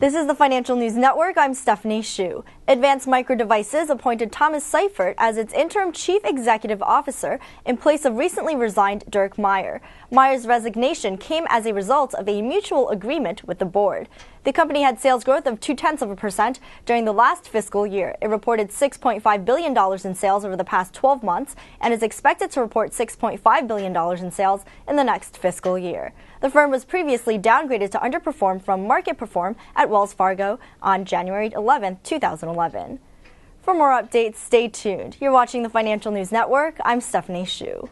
This is the Financial News Network. I'm Stephanie Shu. Advanced Micro Devices appointed Thomas Seifert as its interim chief executive officer in place of recently resigned Dirk Meyer. Meyer's resignation came as a result of a mutual agreement with the board. The company had sales growth of 0.2% during the last fiscal year. It reported $6.5 billion in sales over the past 12 months and is expected to report $6.5 billion in sales in the next fiscal year. The firm was previously downgraded to underperform from market perform at Wells Fargo on January 11, 2011. For more updates, stay tuned. You're watching the Financial News Network. I'm Stephanie Shu.